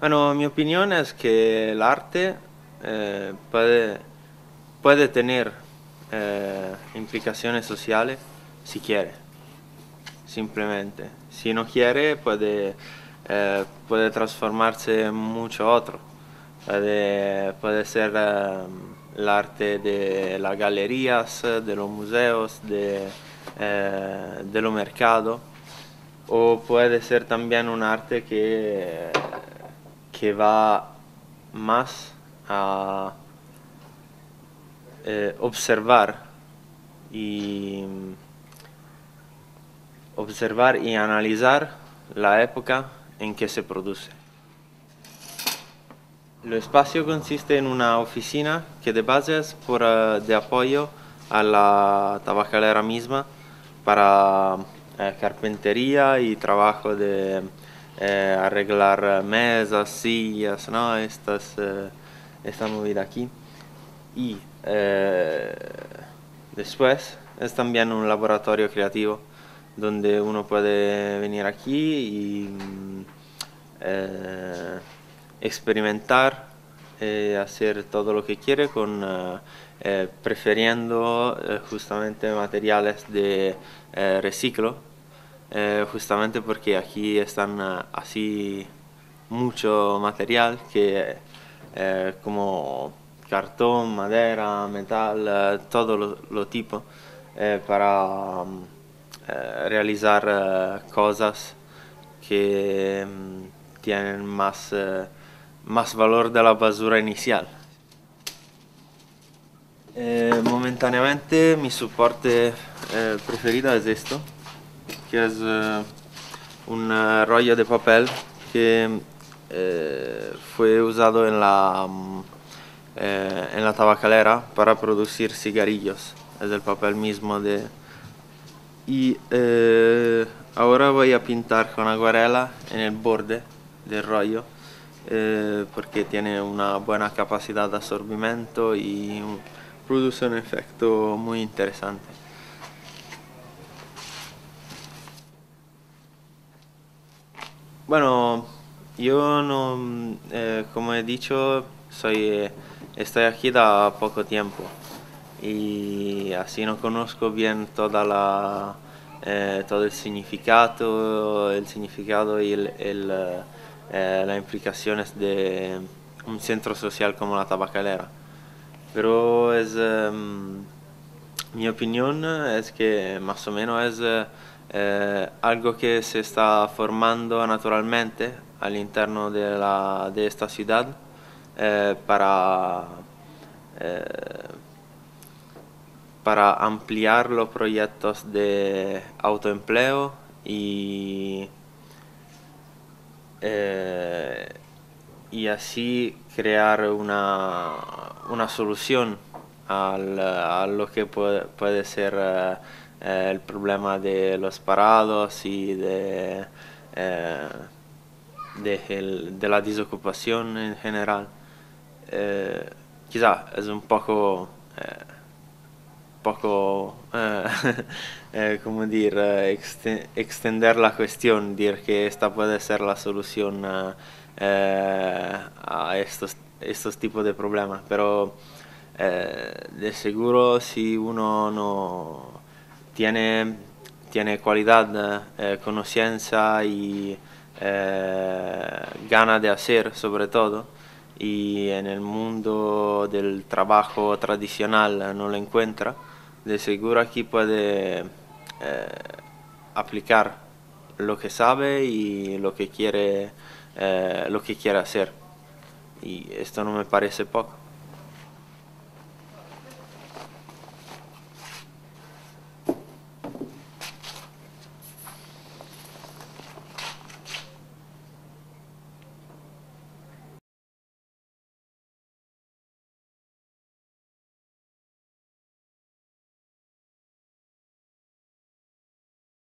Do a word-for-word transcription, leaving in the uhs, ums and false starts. Bueno, mi opinión es que el arte eh, puede, puede tener eh, implicaciones sociales si quiere, simplemente. Si no quiere, puede, eh, puede transformarse en mucho otro. Puede, puede ser eh, el arte de las galerías, de los museos, de, eh, de los mercados, o puede ser también un arte que... que va más a eh, observar y observar y analizar la época en que se produce. El espacio consiste en una oficina que de base es por, uh, de apoyo a la tabacalera misma para uh, carpintería y trabajo de Eh, arreglar mesas, sillas, ¿no? Estas, eh, esta movida aquí. Y eh, después es también un laboratorio creativo donde uno puede venir aquí y eh, experimentar, eh, hacer todo lo que quiere, con, eh, prefiriendo eh, justamente materiales de eh, reciclo. Eh, justamente porque aquí están uh, así mucho material que eh, como cartón, madera, metal, uh, todo lo, lo tipo eh, para um, eh, realizar uh, cosas que um, tienen más, uh, más valor de la basura inicial. Eh, momentáneamente mi soporte eh, preferido es esto, que es uh, un uh, rollo de papel que eh, fue usado en la, um, eh, en la tabacalera para producir cigarrillos. Es el papel mismo de... Y eh, ahora voy a pintar con acuarela en el borde del rollo eh, porque tiene una buena capacidad de absorbimiento y produce un efecto muy interesante. Bueno, yo no, eh, como he dicho, soy, eh, estoy aquí da poco tiempo y así no conozco bien toda la, eh, todo el significado, el significado y el, el, eh, las implicaciones de un centro social como la tabacalera. Pero es, eh, mi opinión es que más o menos es... Eh, Eh, algo que se está formando naturalmente al interno de, la, de esta ciudad eh, para, eh, para ampliar los proyectos de autoempleo y, eh, y así crear una, una solución al, a lo que puede, puede ser eh, el problema de los parados y de, eh, de, el, de la desocupación en general. Eh, quizá es un poco, eh, poco eh, eh, como decir, extender la cuestión, decir que esta puede ser la solución eh, a estos, estos tipos de problemas, pero eh, de seguro si uno no... Tiene, tiene cualidad, eh, conocimiento y eh, ganas de hacer, sobre todo. Y en el mundo del trabajo tradicional no lo encuentra. De seguro aquí puede eh, aplicar lo que sabe y lo que quiere, eh, lo que quiere hacer. Y esto no me parece poco.